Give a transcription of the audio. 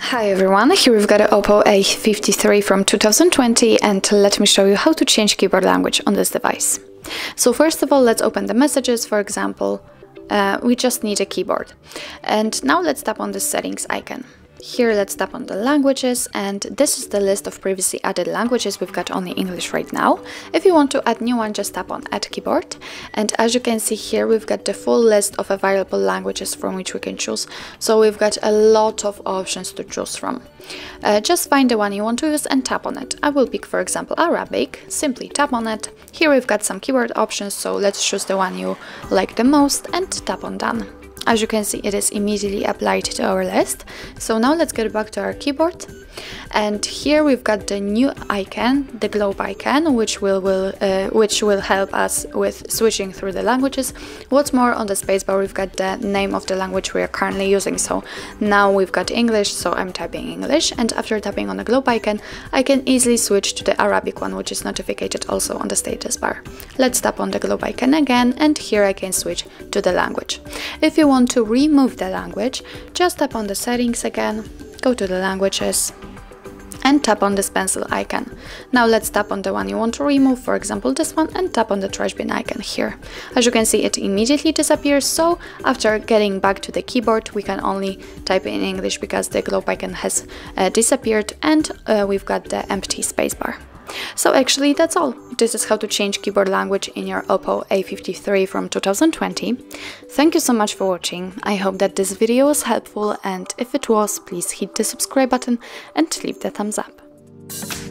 Hi everyone, here we've got an OPPO A53 from 2020 and let me show you how to change keyboard language on this device. So first of all, let's open the messages, for example. We just need a keyboard. And now let's tap on the settings icon. Here let's tap on the languages, and this is the list of previously added languages. We've got only English right now. If you want to add new one, just tap on add keyboard. And as you can see here, we've got the full list of available languages from which we can choose. So we've got a lot of options to choose from. Just find the one you want to use and tap on it. I will pick, for example, Arabic. Simply tap on it. Here we've got some keyboard options, so let's choose the one you like the most and tap on done. As you can see, it is immediately applied to our list. So now let's get back to our keyboard. And here we've got the new icon, the globe icon, which will help us with switching through the languages. What's more, on the spacebar we've got the name of the language we are currently using. So now we've got English, so I'm typing English, and after tapping on the globe icon, I can easily switch to the Arabic one, which is notified also on the status bar. Let's tap on the globe icon again, and here I can switch to the language. If you want to remove the language, just tap on the settings again, go to the languages, and tap on this pencil icon. Now let's tap on the one you want to remove, for example this one, and tap on the trash bin icon here. As you can see, it immediately disappears, so after getting back to the keyboard we can only type in English because the globe icon has disappeared, and we've got the empty spacebar. So actually that's all. This is how to change keyboard language in your OPPO A53 from 2020. Thank you so much for watching. I hope that this video was helpful, and if it was, please hit the subscribe button and leave the thumbs up.